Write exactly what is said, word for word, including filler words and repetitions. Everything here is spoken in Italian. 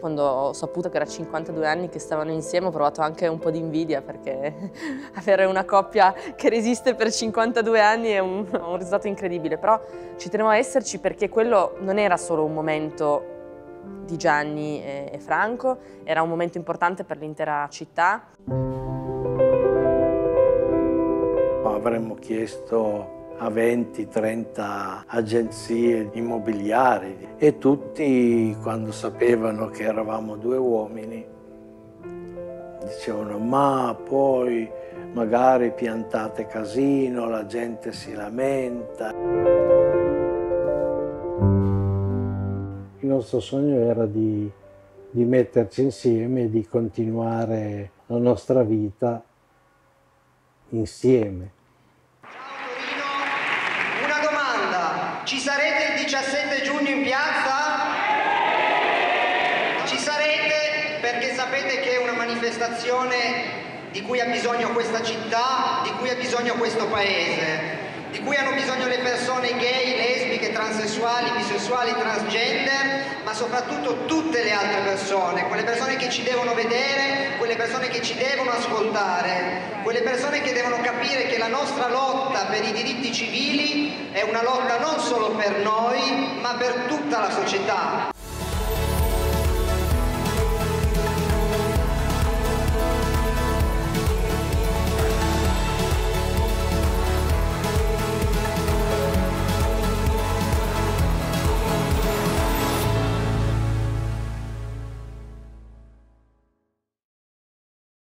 Quando ho saputo che era cinquantadue anni che stavano insieme ho provato anche un po' di invidia, perché avere una coppia che resiste per cinquantadue anni è un, un risultato incredibile, però ci tenevo a esserci perché quello non era solo un momento di Gianni e, e Franco, era un momento importante per l'intera città. Avremmo chiesto a venti trenta agenzie immobiliari e tutti, quando sapevano che eravamo due uomini, dicevano ma poi magari piantate casino, la gente si lamenta. Il nostro sogno era di, di metterci insieme, di continuare la nostra vita insieme. Ci sarete il diciassette giugno in piazza? Ci sarete perché sapete che è una manifestazione di cui ha bisogno questa città, di cui ha bisogno questo paese, di cui hanno bisogno le persone gay, lesbiche, transessuali, bisessuali, transgender, ma soprattutto tutte le altre persone, quelle persone che ci devono vedere, quelle persone che ci devono ascoltare, quelle persone che devono capire che la nostra lotta per i diritti civili è una lotta non solo per noi, ma per tutta la società.